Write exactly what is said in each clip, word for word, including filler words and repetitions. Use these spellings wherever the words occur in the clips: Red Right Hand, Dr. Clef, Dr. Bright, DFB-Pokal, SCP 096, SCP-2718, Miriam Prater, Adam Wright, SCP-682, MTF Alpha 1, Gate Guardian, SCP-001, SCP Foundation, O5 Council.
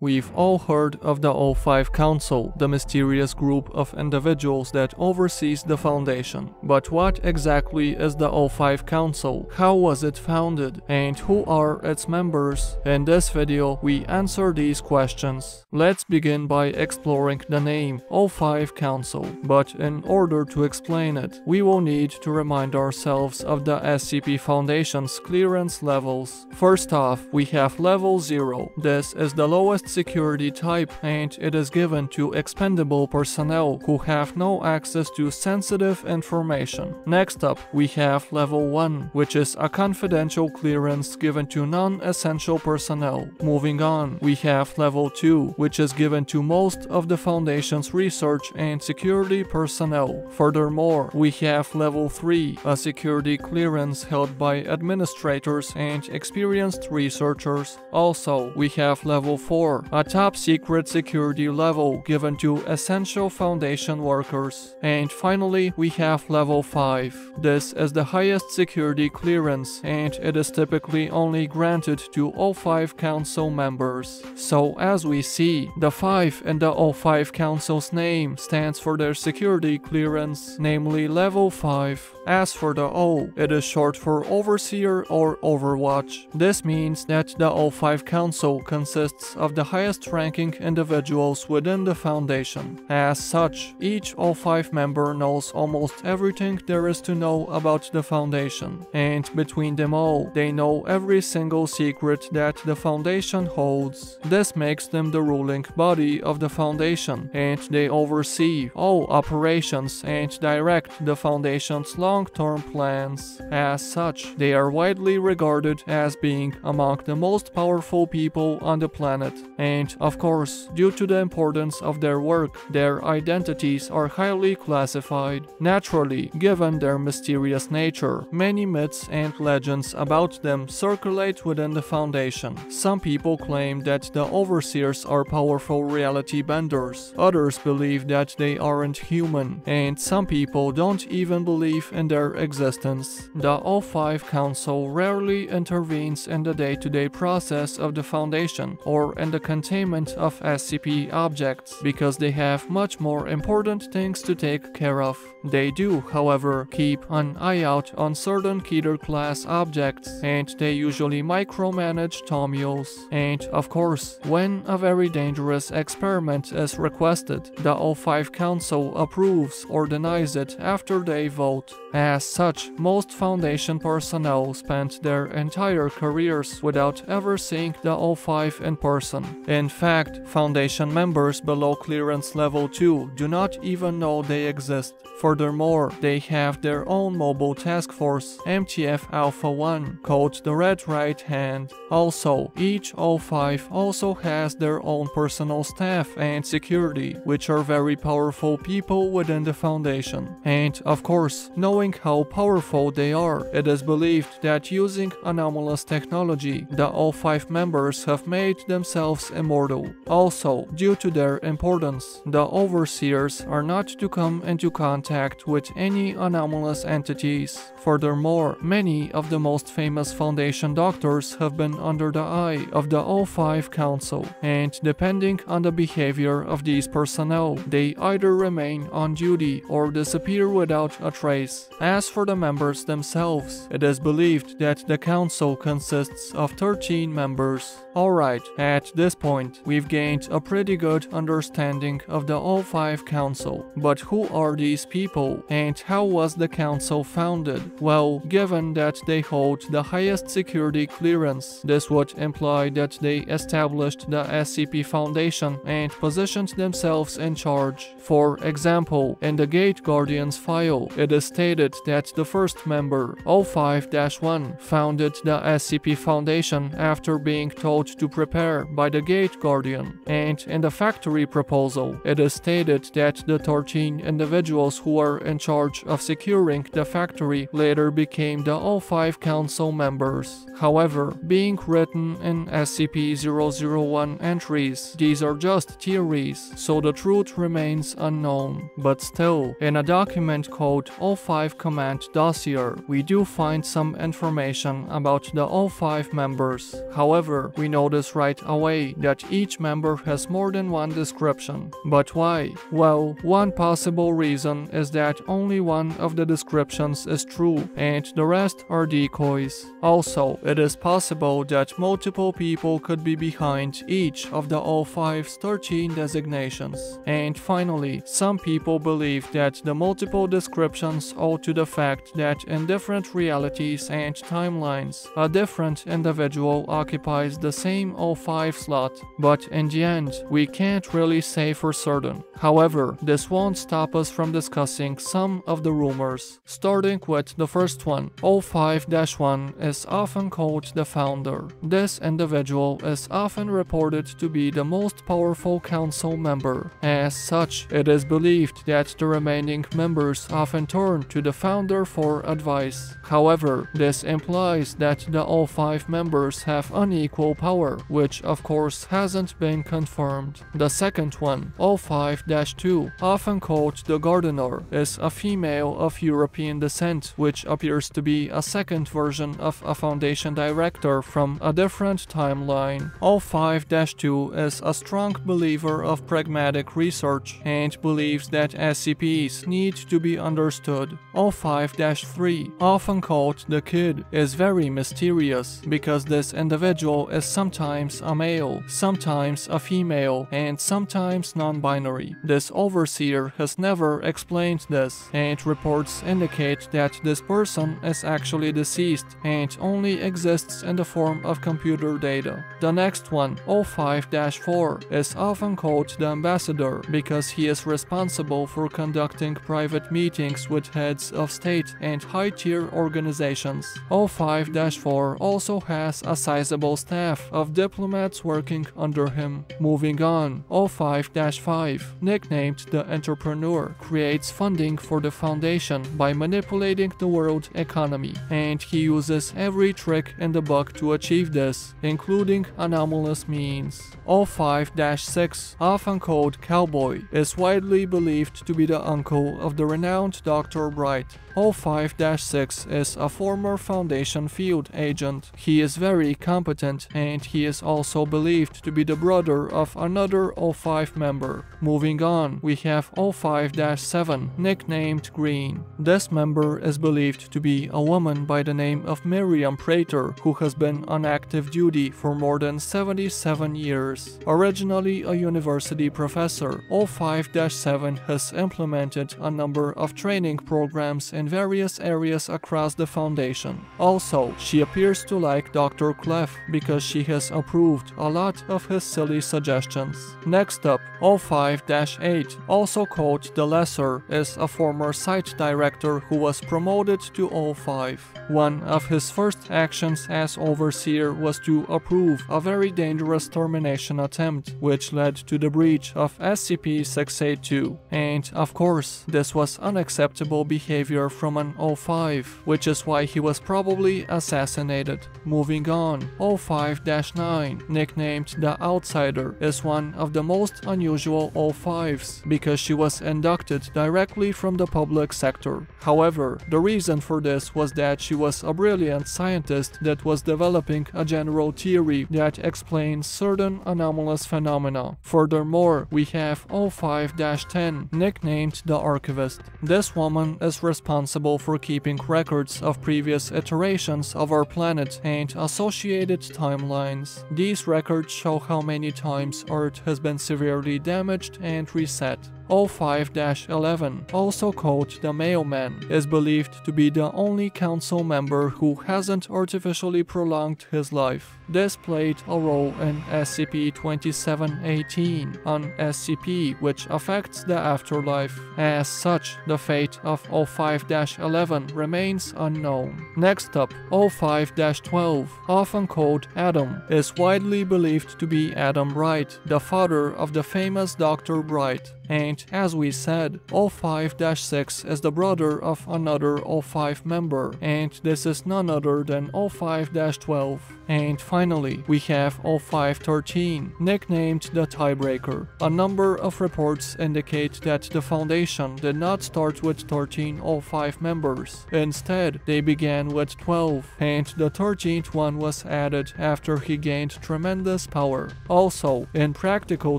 We've all heard of the O five Council, the mysterious group of individuals that oversees the Foundation. But what exactly is the O five Council? How was it founded? And who are its members? In this video, we answer these questions. Let's begin by exploring the name O five Council. But in order to explain it, we will need to remind ourselves of the S C P Foundation's clearance levels. First off, we have Level zero. This is the lowest security type, and it is given to expendable personnel who have no access to sensitive information. Next up, we have Level one, which is a confidential clearance given to non-essential personnel. Moving on, we have Level two, which is given to most of the Foundation's research and security personnel. Furthermore, we have Level three, a security clearance held by administrators and experienced researchers. Also, we have Level four, a top secret security level given to essential Foundation workers. And finally, we have Level five. This is the highest security clearance, and it is typically only granted to O five Council members. So as we see, the five in the O five Council's name stands for their security clearance, namely Level five. As for the O, it is short for Overseer or Overwatch. This means that the O five Council consists of the highest-ranking individuals within the Foundation. As such, each O five member knows almost everything there is to know about the Foundation, and between them all, they know every single secret that the Foundation holds. This makes them the ruling body of the Foundation, and they oversee all operations and direct the Foundation's long-term plans. As such, they are widely regarded as being among the most powerful people on the planet. And, of course, due to the importance of their work, their identities are highly classified. Naturally, given their mysterious nature, many myths and legends about them circulate within the Foundation. Some people claim that the Overseers are powerful reality benders, others believe that they aren't human, and some people don't even believe in their existence. The O five Council rarely intervenes in the day-to-day process of the Foundation, or in the containment of S C P objects, because they have much more important things to take care of. They do, however, keep an eye out on certain Keter-class objects, and they usually micromanage Tomules. And, of course, when a very dangerous experiment is requested, the O five Council approves or denies it after they vote. As such, most Foundation personnel spend their entire careers without ever seeing the O five in person. In fact, Foundation members below clearance level two do not even know they exist. Furthermore, they have their own mobile task force, M T F Alpha one, called the Red Right Hand. Also, each O five also has their own personal staff and security, which are very powerful people within the Foundation. And, of course, knowing how powerful they are, it is believed that using anomalous technology, the O five members have made themselves immortal. Also, due to their importance, the Overseers are not to come into contact with any anomalous entities. Furthermore, many of the most famous Foundation doctors have been under the eye of the O five Council, and depending on the behavior of these personnel, they either remain on duty or disappear without a trace. As for the members themselves, it is believed that the Council consists of thirteen members. Alright, at this point, we've gained a pretty good understanding of the O five Council. But who are these people, and how was the Council founded? Well, given that they hold the highest security clearance, this would imply that they established the S C P Foundation and positioned themselves in charge. For example, in the Gate Guardian's file, it is stated that the first member, O five dash one, founded the S C P Foundation after being told to prepare by the Gate Guardian. And in the factory proposal, it is stated that the thirteen individuals who controller in charge of securing the factory later became the O five Council members. However, being written in S C P zero zero one entries, these are just theories, so the truth remains unknown. But still, in a document called O five Command Dossier, we do find some information about the O five members. However, we notice right away that each member has more than one description. But why? Well, one possible reason is that only one of the descriptions is true and the rest are decoys. Also, it is possible that multiple people could be behind each of the O five's thirteen designations. And finally, some people believe that the multiple descriptions owe to the fact that in different realities and timelines, a different individual occupies the same O five slot, but in the end, we can't really say for certain. However, this won't stop us from discussing some of the rumors, starting with the first one. O five dash one is often called the founder. This individual is often reported to be the most powerful council member. As such, it is believed that the remaining members often turn to the founder for advice. However, this implies that the O five members have unequal power, which of course hasn't been confirmed. The second one, O five dash two, often called the gardener, is a female of European descent, which appears to be a second version of a Foundation director from a different timeline. O five dash two is a strong believer of pragmatic research and believes that S C Ps need to be understood. O five dash three, often called the kid, is very mysterious because this individual is sometimes a male, sometimes a female, and sometimes non-binary. This overseer has never explained this, and reports indicate that this person is actually deceased and only exists in the form of computer data. The next one, O five dash four, is often called the ambassador because he is responsible for conducting private meetings with heads of state and high-tier organizations. O five dash four also has a sizable staff of diplomats working under him. Moving on, O five dash five, nicknamed the entrepreneur, creates funding for the Foundation by manipulating the world economy, and he uses every trick in the book to achieve this, including anomalous means. O five dash six, often called Cowboy, is widely believed to be the uncle of the renowned Doctor Bright. O five dash six is a former Foundation field agent. He is very competent and he is also believed to be the brother of another O five member. Moving on, we have O five dash seven, nicknamed Green. This member is believed to be a woman by the name of Miriam Prater, who has been on active duty for more than seventy-seven years. Originally a university professor, O five dash seven has implemented a number of training programs in various areas across the Foundation. Also, she appears to like Doctor Clef because she has approved a lot of his silly suggestions. Next up, O five dash eight, also called the Lesser, is a former site director who was promoted to O five. One of his first actions as overseer was to approve a very dangerous termination attempt, which led to the breach of S C P six eighty-two. And of course, this was unacceptable behavior from an O five, which is why he was probably assassinated. Moving on, O five dash nine, nicknamed the Outsider, is one of the most unusual O fives because she was inducted directly from the public sector. However, the reason for this was that she was a brilliant scientist that was developing a general theory that explains certain anomalous phenomena. Furthermore, we have O five dash ten, nicknamed the Archivist. This woman is responsible for keeping records of previous iterations of our planet and associated timelines. These records show how many times Earth has been severely damaged and reset. O five dash eleven, also called the Mailman, is believed to be the only council member who hasn't artificially prolonged his life. This played a role in S C P twenty-seven eighteen, an S C P which affects the afterlife. As such, the fate of O five dash eleven remains unknown. Next up, O five dash twelve, often called Adam, is widely believed to be Adam Wright, the father of the famous Doctor Bright. and, as we said, O five dash six is the brother of another O five member, and this is none other than O five dash twelve. And finally, we have O five dash thirteen, nicknamed the Tiebreaker. A number of reports indicate that the Foundation did not start with thirteen O five members. Instead, they began with twelve, and the thirteenth one was added after he gained tremendous power. Also, in practical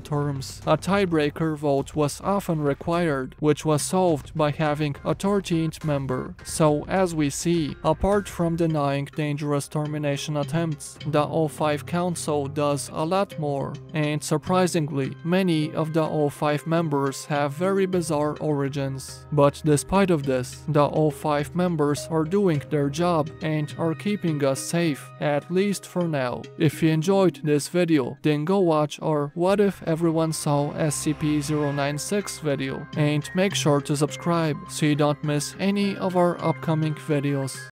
terms, a tiebreaker vote was often required, which was solved by having a thirteenth member. So, as we see, apart from denying dangerous termination attempts, the O five Council does a lot more, and surprisingly, many of the O five members have very bizarre origins. But despite of this, the O five members are doing their job and are keeping us safe, at least for now. If you enjoyed this video, then go watch our What If Everyone Saw S C P zero nine six video, and make sure to subscribe so you don't miss any of our upcoming videos.